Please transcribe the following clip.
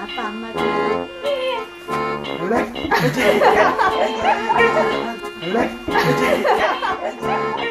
아빠 안 맞아. 그래? 그래? 그래?